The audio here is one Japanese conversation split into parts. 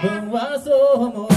君はそう思う。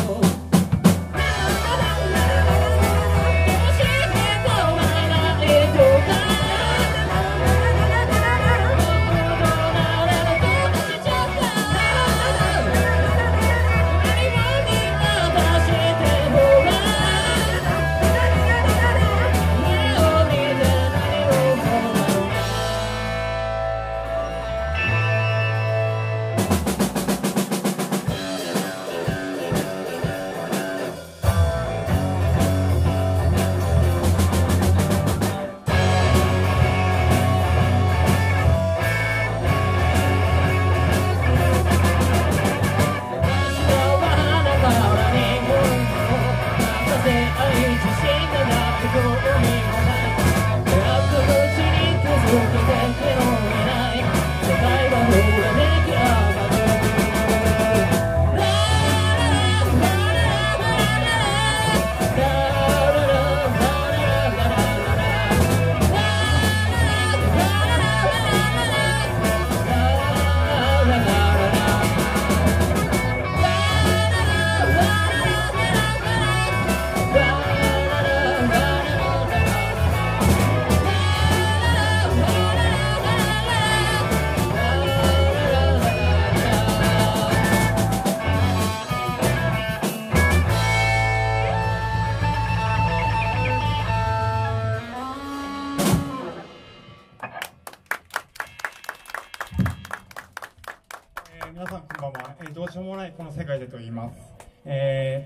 皆さんこんばんは、どうしようもないこの世界でと言います、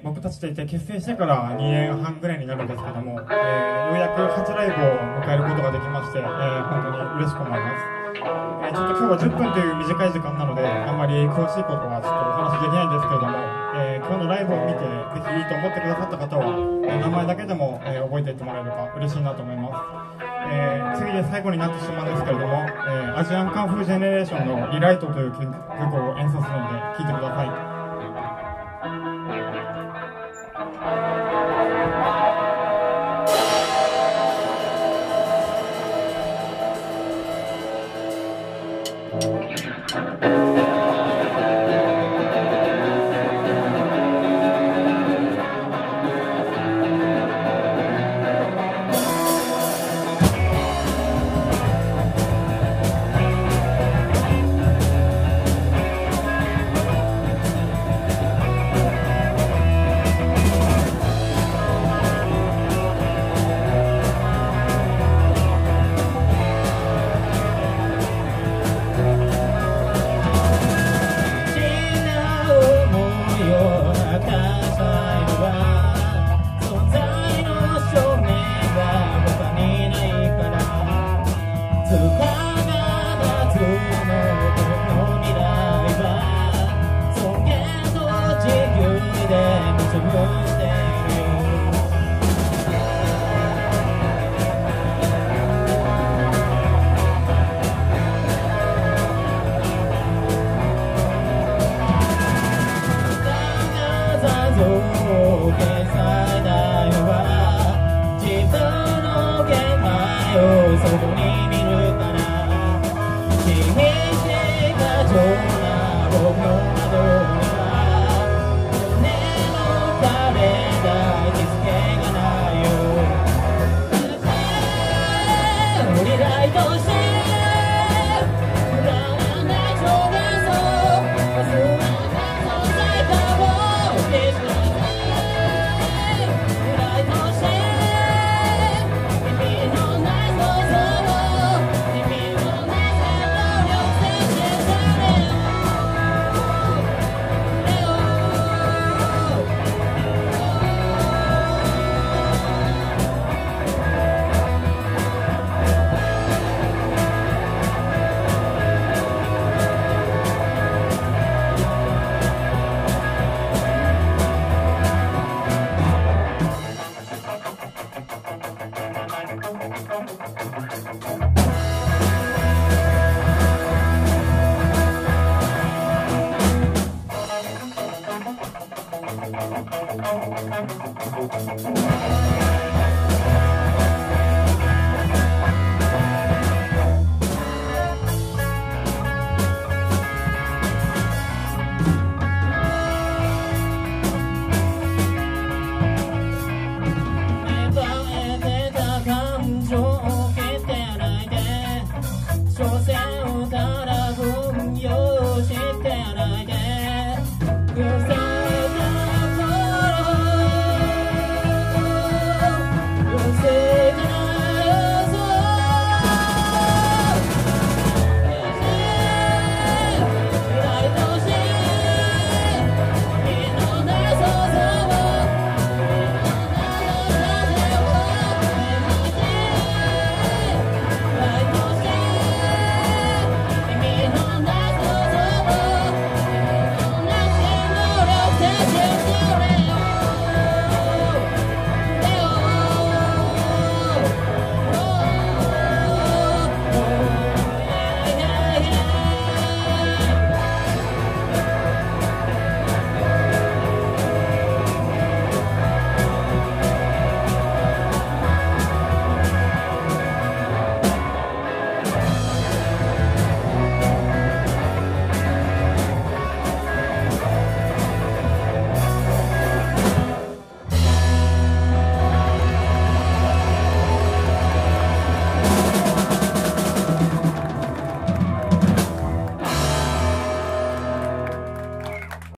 僕たちといて結成してから2年半ぐらいになるんですけども、ようやく初ライブを迎えることができまして、本当に嬉しく思います、ちょっと今日は10分という短い時間なのであんまり詳しいことはちょっとお話できないんですけれども、今日のライブを見てぜひいいと思ってくださった方は、名前だけでも、覚えていってもらえれば嬉しいなと思います。次で最後になってしまうんですけれども、アジアンカンフージェネレーションの「リライト」という曲を演奏するので聴いてください。